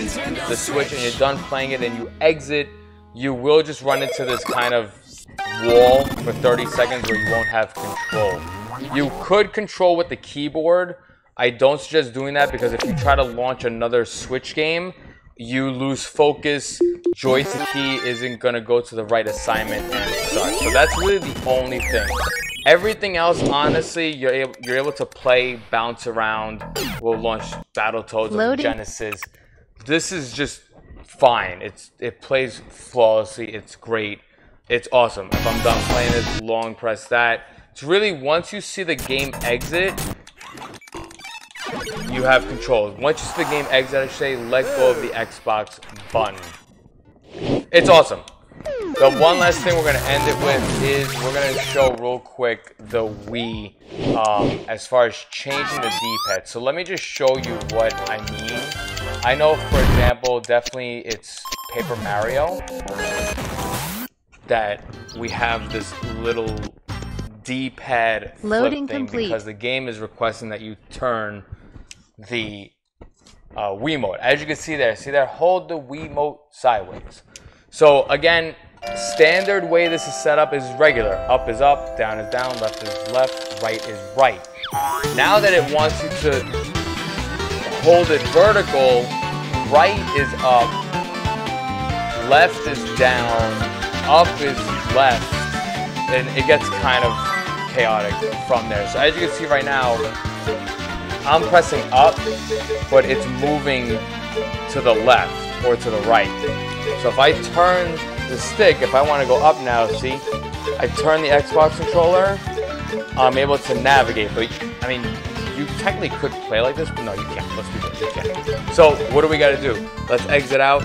the Switch and you're done playing it and you exit, you will just run into this kind of wall for thirty seconds where you won't have control. You could control with the keyboard. I don't suggest doing that because if you try to launch another Switch game, you lose focus, joystick key isn't going to go to the right assignment and such. So that's really the only thing. Everything else, honestly, you're able, you're able to play, bounce around. We'll launch Battletoads on Genesis. This is just fine. It's It plays flawlessly. It's great. It's awesome. If I'm done playing this, long press that. It's really once you see the game exit, you have controls. Once you see the game exit, I say let go of the Xbox button. It's awesome. The one last thing we're going to end it with is we're going to show real quick the Wii um, as far as changing the D-pad. So let me just show you what I mean. I know, for example, definitely it's Paper Mario that we have this little D-pad flip thing because the game is requesting that you turn the uh, Wiimote. As you can see there, see there, hold the Wiimote sideways. So again, standard way this is set up is regular. Up is up, down is down, left is left, right is right. Now that it wants you to hold it vertical, right is up, left is down, up is left, and it gets kind of chaotic from there. So as you can see right now, I'm pressing up, but it's moving to the left or to the right. So if I turn the stick, if I want to go up now, see, I turn the Xbox controller, I'm able to navigate. But I mean, you technically could play like this, but no, you can't. Let's do this. You can't. So what do we got to do? Let's exit out.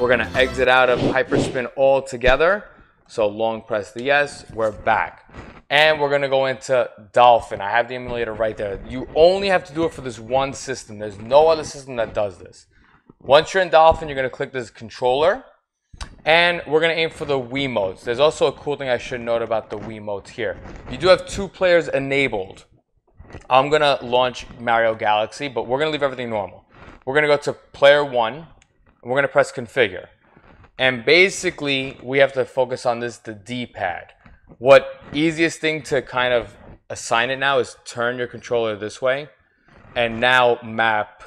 We're going to exit out of Hyperspin all together. So long press the yes, we're back. And we're gonna go into Dolphin. I have the emulator right there. You only have to do it for this one system. There's no other system that does this. Once you're in Dolphin, you're gonna click this controller, and we're gonna aim for the Wiimotes. There's also a cool thing I should note about the Wiimotes here. You do have two players enabled. I'm gonna launch Mario Galaxy, but we're gonna leave everything normal. We're gonna go to player one, and we're gonna press configure. And basically, we have to focus on this, the D-pad. What easiest thing to kind of assign it now is turn your controller this way. And now map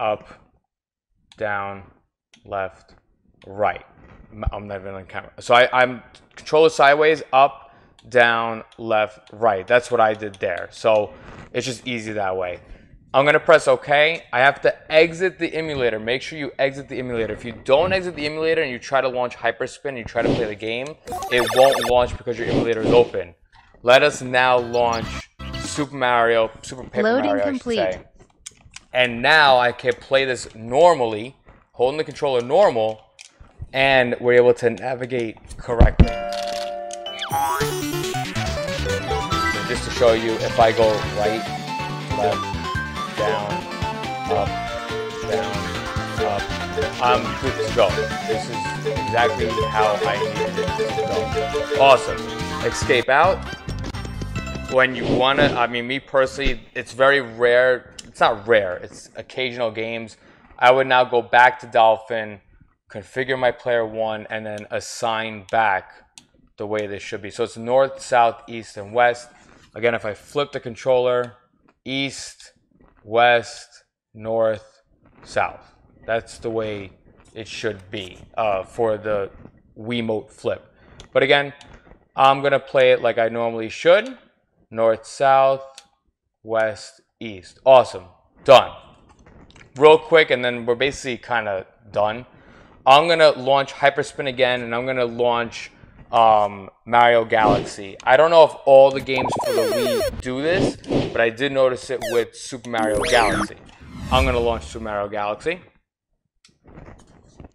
up, down, left, right. I'm not even on camera. So I, I'm controller sideways, up, down, left, right. That's what I did there. So it's just easy that way. I'm gonna press OK. I have to exit the emulator. Make sure you exit the emulator. If you don't exit the emulator and you try to launch Hyperspin and you try to play the game, it won't launch because your emulator is open. Let us now launch Super Mario, Super Paper Mario, I should say. And now I can play this normally, holding the controller normal, and we're able to navigate correctly. So just to show you, if I go right, left, down, up, down, up. I'm good to go. This is exactly how I need it to go. Awesome. Escape out. When you want to, I mean, me personally, it's very rare. It's not rare. It's occasional games. I would now go back to Dolphin, configure my player one, and then assign back the way this should be. So it's north, south, east, and west. Again, if I flip the controller, east, west, north, south. That's the way it should be uh, for the Wiimote flip. But again, I'm gonna play it like I normally should. North, south, west, east. Awesome, done. Real quick, and then we're basically kind of done. I'm gonna launch Hyperspin again, and I'm gonna launch um, Mario Galaxy. I don't know if all the games for the Wii do this, but I did notice it with Super Mario Galaxy. I'm gonna launch Super Mario Galaxy.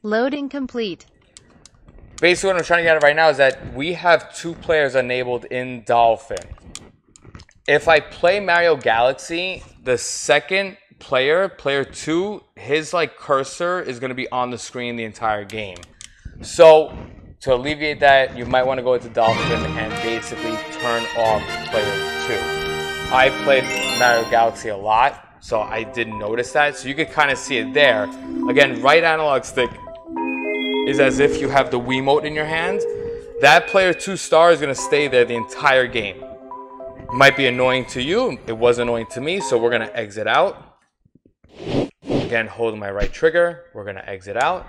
Loading complete. Basically what I'm trying to get at right now is that we have two players enabled in Dolphin. If I play Mario Galaxy, the second player, player two, his like cursor is gonna be on the screen the entire game. So to alleviate that, you might wanna go into Dolphin and basically turn off player two. I played Mario Galaxy a lot, so I didn't notice that. So you could kind of see it there. Again, right analog stick is as if you have the Wiimote in your hand. That player two star is gonna stay there the entire game. Might be annoying to you, it was annoying to me, so we're gonna exit out. Again, holding my right trigger, we're gonna exit out.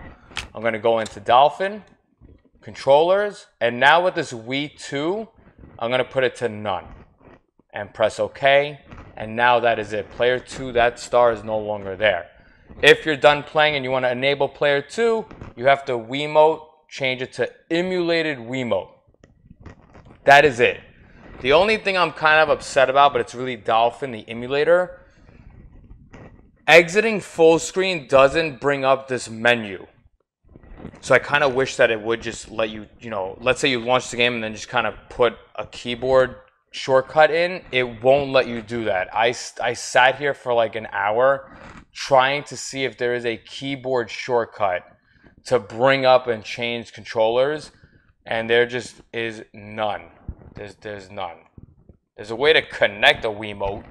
I'm gonna go into Dolphin, controllers, and now with this Wii two, I'm gonna put it to none and press okay, and now that is it. Player two, that star is no longer there. If you're done playing and you want to enable player two, you have to Wiimote, change it to emulated Wiimote. That is it. The only thing I'm kind of upset about, but it's really Dolphin, the emulator, exiting full screen doesn't bring up this menu. So I kind of wish that it would just let you, you know, let's say you launch the game and then just kind of put a keyboard shortcut in. It won't let you do that. I, I sat here for like an hour trying to see if there is a keyboard shortcut to bring up and change controllers, and there just is none. There's, there's none. There's a way to connect a Wiimote,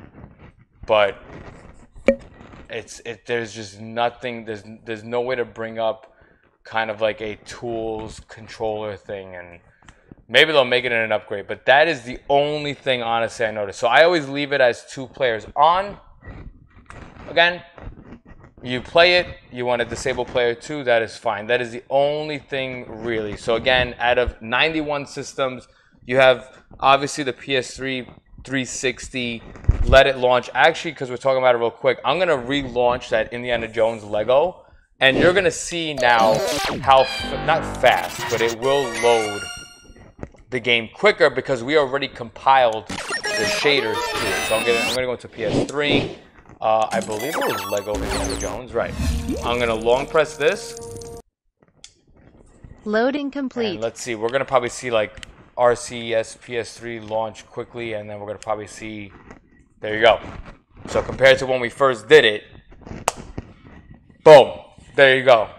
but it's it. There's just nothing. There's there's no way to bring up kind of like a tools controller thing, and maybe they'll make it in an upgrade. But that is the only thing, honestly, I noticed. So I always leave it as two players on. Again, you play it, you want to disable player two, that is fine. That is the only thing really. So again, out of ninety-one systems, you have obviously the P S three, three sixty, let it launch. Actually, because we're talking about it real quick, I'm going to relaunch that Indiana Jones Lego, and you're going to see now how, f not fast, but it will load the game quicker because we already compiled the shaders here. So I'm going to go into P S three. Uh, I believe it was Lego Indiana Jones, right. I'm going to long press this. Loading complete. And let's see, we're going to probably see like R C P S three launch quickly, and then we're going to probably see, there you go. So compared to when we first did it, boom, there you go.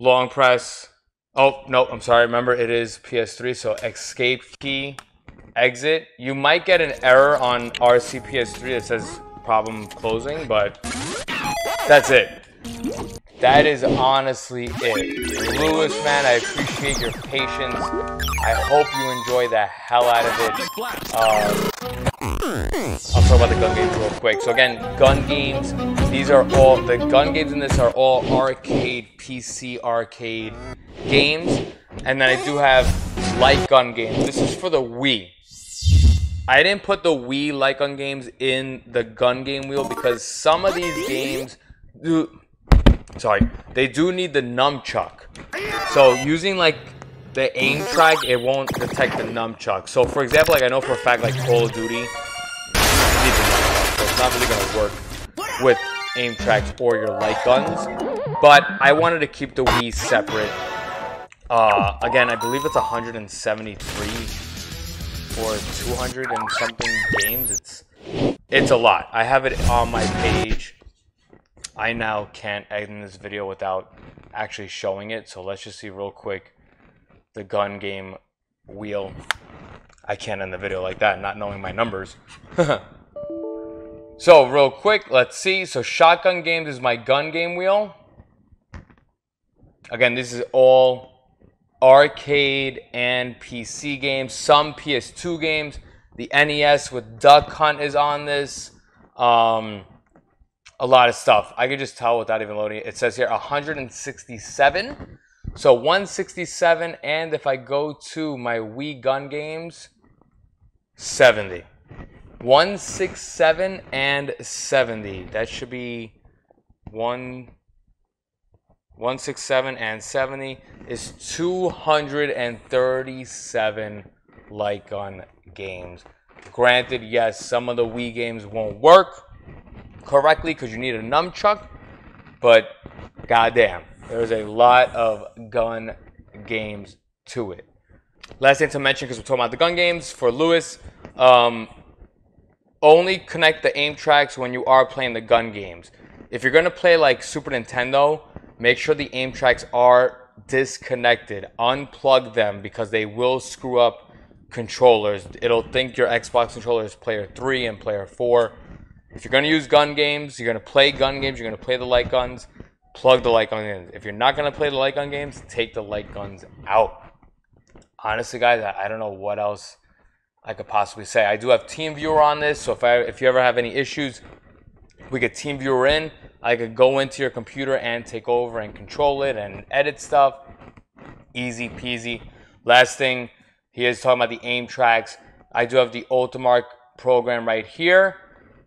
Long press. Oh, no, I'm sorry. Remember, it is P S three, so escape key, exit. You might get an error on R C P S three that says problem closing, but that's it. That is honestly it. Luis, man, I appreciate your patience. I hope you enjoy the hell out of it. Um, I'll talk about the gun games real quick. So again, gun games, these are all, the gun games in this are all arcade, P C arcade games. And then I do have light gun games. This is for the Wii. I didn't put the Wii light gun games in the gun game wheel because some of these games do, sorry, they do need the nunchuck. So using like the aim track, it won't detect the nunchuck. So for example, like I know for a fact, like Call of Duty, so it's not really gonna work with aim tracks or your light guns. But I wanted to keep the Wii separate. Uh, again, I believe it's one hundred seventy-three. Or two hundred and something games. It's it's a lot. I have it on my page. I now can't end this video without actually showing it. So let's just see real quick the gun game wheel. I can't end the video like that, not knowing my numbers. So real quick, let's see. So shotgun games is my gun game wheel. Again, this is all arcade and P C games, some P S two games, the N E S with Duck Hunt is on this, um, a lot of stuff. I could just tell without even loading it. It says here one hundred sixty-seven, so one sixty-seven, and if I go to my Wii gun games, seventy. one sixty-seven and seventy, that should be one, one sixty-seven and seventy is two hundred thirty-seven like on games. Granted, yes, some of the Wii games won't work correctly because you need a nunchuck, but goddamn, there's a lot of gun games to it. Last thing to mention, because we're talking about the gun games, for Luis, um, only connect the aim tracks when you are playing the gun games. If you're going to play like Super Nintendo, make sure the aim tracks are disconnected. Unplug them, because they will screw up controllers. It'll think your Xbox controller is player three and player four. If you're going to use gun games, you're going to play gun games, you're going to play the light guns, plug the light gun in. If you're not going to play the light gun games, take the light guns out. Honestly, guys, I, I don't know what else I could possibly say. I do have TeamViewer on this, so if I if you ever have any issues, we could TeamViewer in. I could go into your computer and take over and control it and edit stuff. Easy peasy. Last thing, he is talking about the aim tracks. I do have the Ultimark program right here.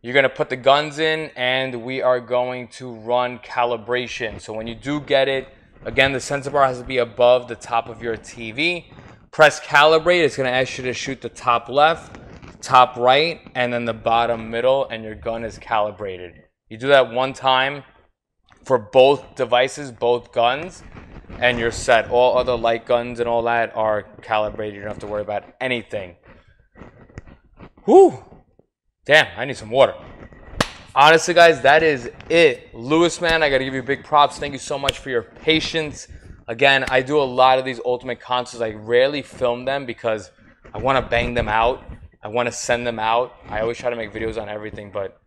You're going to put the guns in, and we are going to run calibration. So when you do get it, again, the sensor bar has to be above the top of your T V. Press calibrate. It's going to ask you to shoot the top left, top right, and then the bottom middle, and your gun is calibrated. You do that one time for both devices, both guns, and you're set. All other light guns and all that are calibrated. You don't have to worry about anything. Whew. Damn, I need some water. Honestly, guys, that is it. Luis, man, I got to give you big props. Thank you so much for your patience. Again, I do a lot of these Ultimate consoles. I rarely film them because I want to bang them out. I want to send them out. I always try to make videos on everything. But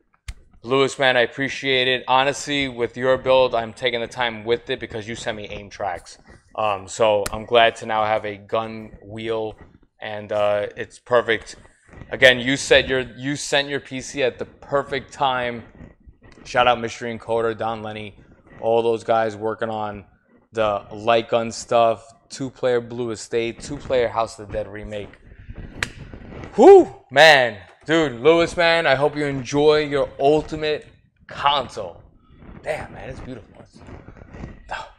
Luis, man, I appreciate it. Honestly, with your build, I'm taking the time with it because you sent me aim tracks. Um, so I'm glad to now have a gun wheel, and uh, it's perfect. Again, you said your you sent your P C at the perfect time. Shout out Mystery Encoder, Don Lenny, all those guys working on the light gun stuff, two-player Blue Estate, two-player House of the Dead remake. Whew, man. Dude, Luis, man, I hope you enjoy your Ultimate console. Damn, man, it's beautiful. Oh.